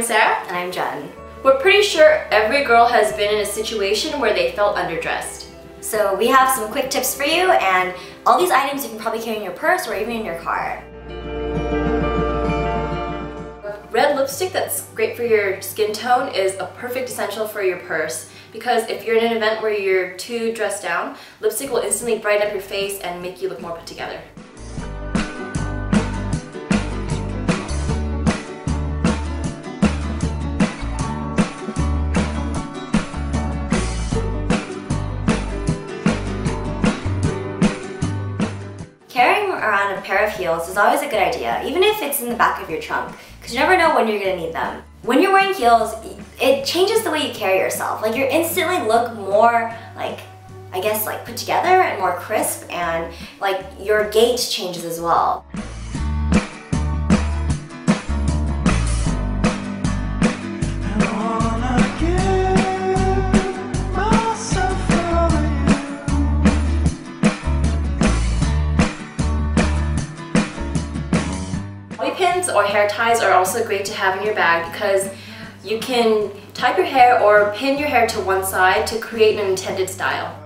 I'm Sarah. And I'm Jen. We're pretty sure every girl has been in a situation where they felt underdressed. So we have some quick tips for you, and all these items you can probably carry in your purse or even in your car. Red lipstick that's great for your skin tone is a perfect essential for your purse, because if you're in an event where you're too dressed down, lipstick will instantly brighten up your face and make you look more put together. Carrying around a pair of heels is always a good idea, even if it's in the back of your trunk, because you never know when you're going to need them. When you're wearing heels, it changes the way you carry yourself. Like, you instantly look more, like, I guess, like, put together and more crisp, and like your gait changes as well. Pins or hair ties are also great to have in your bag, because you can type your hair or pin your hair to one side to create an intended style.